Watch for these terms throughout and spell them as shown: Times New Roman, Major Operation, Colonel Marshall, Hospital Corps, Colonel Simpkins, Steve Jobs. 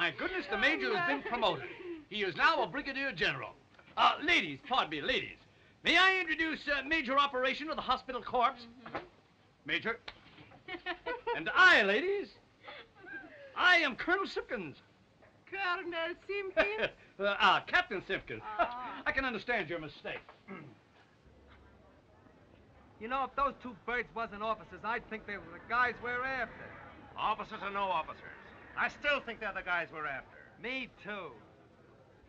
My goodness, the Major has been promoted. He is now a Brigadier General. Ladies, pardon me, ladies. May I introduce Major Operation of the Hospital Corps? Mm-hmm. Major. And I, ladies, I am Colonel Simpkins. Colonel Simpkins? Captain Simpkins. I can understand your mistake. You know, if those two birds wasn't officers, I'd think they were the guys we're after. Officers or no officers, I still think they're the guys we're after. Me too.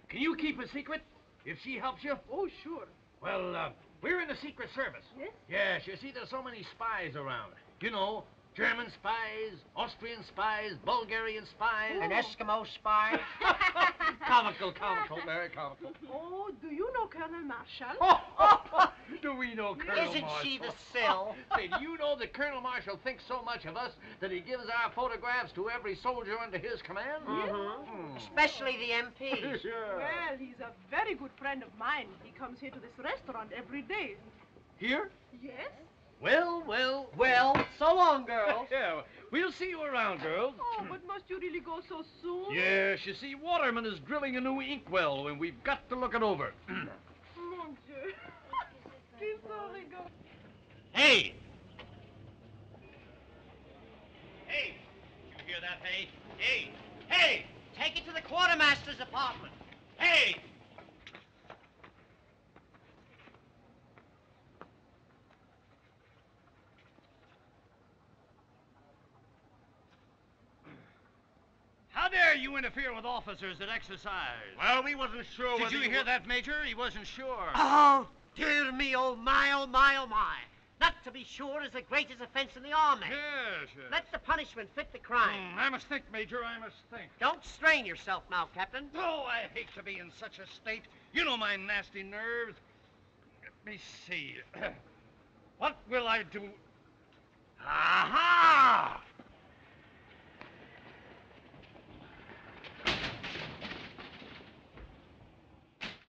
Can you keep a secret if she helps you? Oh, sure. Well, we're in the Secret Service. Yes? Yes, you see, there's so many spies around. You know, German spies, Austrian spies, Bulgarian spies. Ooh. And Eskimo spies. comical, very comical. Oh, do you know Colonel Marshall? Oh, do we know Colonel Marshall? Isn't she the sill? Say, do you know that Colonel Marshall thinks so much of us that he gives our photographs to every soldier under his command? Mm-hmm. Mm. Especially the MPs. Sure. Well, he's a very good friend of mine. He comes here to this restaurant every day. Here? Yes. Well, so long, girls. Yeah, we'll see you around, girls. Oh, but must you really go so soon? Yes, you see, Waterman is drilling a new inkwell, and we've got to look it over. Mon Dieu. Hey! Hey! You hear that, hey? Hey! Hey! Take it to the quartermaster's apartment. Hey! Dare you interfere with officers at exercise? Well, we wasn't sure. Did you hear that, Major? He wasn't sure. Oh, dear me, oh my, oh my, oh my. Not to be sure is the greatest offense in the army. Yes. Let the punishment fit the crime. I must think, Major, I must think. Don't strain yourself now, Captain. Oh, I hate to be in such a state. You know my nasty nerves. Let me see. What will I do? Aha!